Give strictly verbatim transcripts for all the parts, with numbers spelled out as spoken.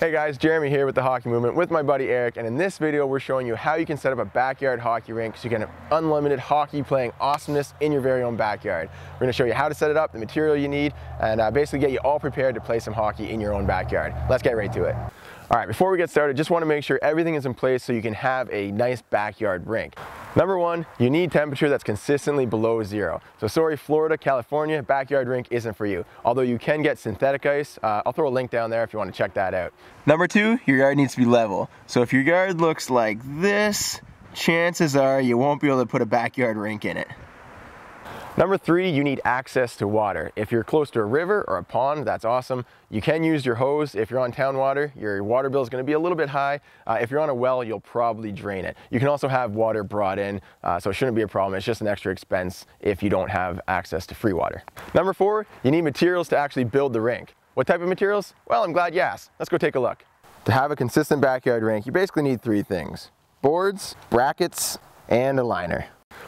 Hey guys, Jeremy here with The Hockey Movement with my buddy Eric, and in this video we're showing you how you can set up a backyard hockey rink so you can have unlimited hockey playing awesomeness in your very own backyard. We're going to show you how to set it up, the material you need, and uh, basically get you all prepared to play some hockey in your own backyard. Let's get right to it. All right, before we get started, just want to make sure everything is in place so you can have a nice backyard rink. Number one, you need temperature that's consistently below zero. So sorry, Florida, California, backyard rink isn't for you. Although you can get synthetic ice. Uh, I'll throw a link down there if you want to check that out. Number two, your yard needs to be level. So if your yard looks like this, chances are you won't be able to put a backyard rink in it. Number three, you need access to water. If you're close to a river or a pond, that's awesome. You can use your hose. If you're on town water, your water bill is going to be a little bit high. Uh, if you're on a well, you'll probably drain it. You can also have water brought in, uh, so it shouldn't be a problem. It's just an extra expense if you don't have access to free water. Number four, you need materials to actually build the rink. What type of materials? Well, I'm glad you asked. Let's go take a look. To have a consistent backyard rink, you basically need three things: boards, brackets, and a liner.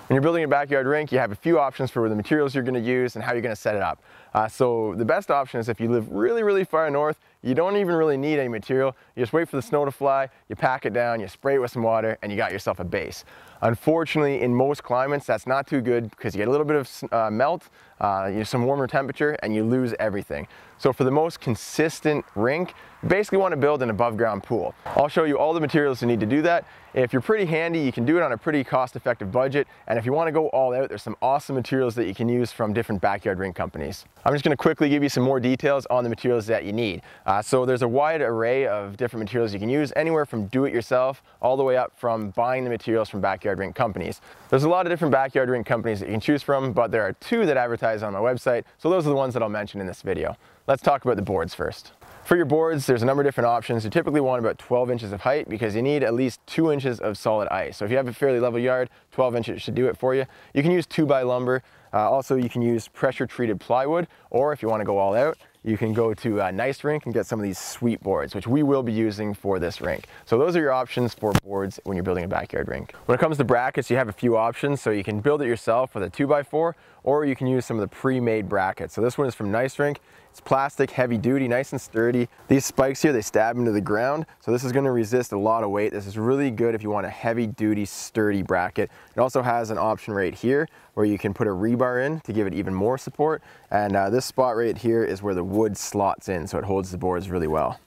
When you're building a backyard rink, you have a few options for the materials you're going to use and how you're going to set it up. Uh, so the best option is if you live really, really far north, you don't even really need any material. You just wait for the snow to fly, you pack it down, you spray it with some water, and you got yourself a base. Unfortunately, in most climates, that's not too good because you get a little bit of uh, melt, uh, you know, some warmer temperature, and you lose everything. So for the most consistent rink, you basically want to build an above ground pool. I'll show you all the materials you need to do that. If you're pretty handy, you can do it on a pretty cost effective budget. And if you want to go all out, there's some awesome materials that you can use from different backyard rink companies. I'm just going to quickly give you some more details on the materials that you need. Uh, so there's a wide array of different materials you can use, anywhere from do it yourself all the way up from buying the materials from backyard rink companies. There's a lot of different backyard rink companies that you can choose from, but there are two that advertise on my website, so those are the ones that I'll mention in this video. Let's talk about the boards first. For your boards, there's a number of different options. You typically want about twelve inches of height because you need at least two inches of solid ice. So if you have a fairly level yard, twelve inches should do it for you. You can use two by lumber. Uh, also, you can use pressure treated plywood, or if you want to go all out, you can go to uh, Nice Rink and get some of these sweet boards, which we will be using for this rink. So those are your options for boards when you're building a backyard rink. When it comes to brackets, you have a few options. So you can build it yourself with a two by four, or you can use some of the pre-made brackets. So this one is from Nice Rink. It's plastic, heavy duty, nice and sturdy. These spikes here, they stab into the ground. So this is going to resist a lot of weight. This is really good if you want a heavy duty, sturdy bracket. It also has an option right here where you can put a rebar in to give it even more support. And uh, this spot right here is where the wood slots in, so it holds the boards really well.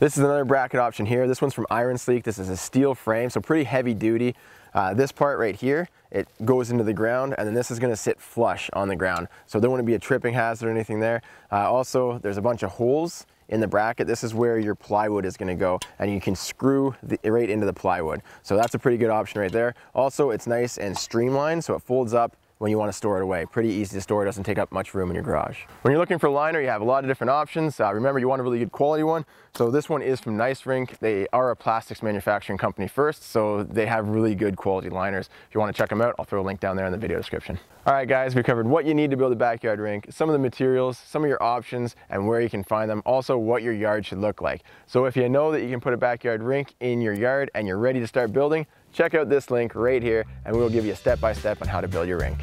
This is another bracket option here. This one's from Iron Sleek. This is a steel frame, so pretty heavy duty. Uh, this part right here, it goes into the ground, and then this is going to sit flush on the ground. So there wouldn't be a tripping hazard or anything there. Uh, also, there's a bunch of holes in the bracket. This is where your plywood is going to go, and you can screw the, right into the plywood. So that's a pretty good option right there. Also, it's nice and streamlined, so it folds up when you want to store it away. Pretty easy to store, it doesn't take up much room in your garage. When you're looking for liner, you have a lot of different options. Uh, remember, you want a really good quality one. So this one is from Nice Rink. They are a plastics manufacturing company first, so they have really good quality liners. If you want to check them out, I'll throw a link down there in the video description. All right guys, we covered what you need to build a backyard rink, some of the materials, some of your options, and where you can find them. Also, what your yard should look like. So if you know that you can put a backyard rink in your yard and you're ready to start building, check out this link right here, and we'll give you a step-by-step on how to build your rink.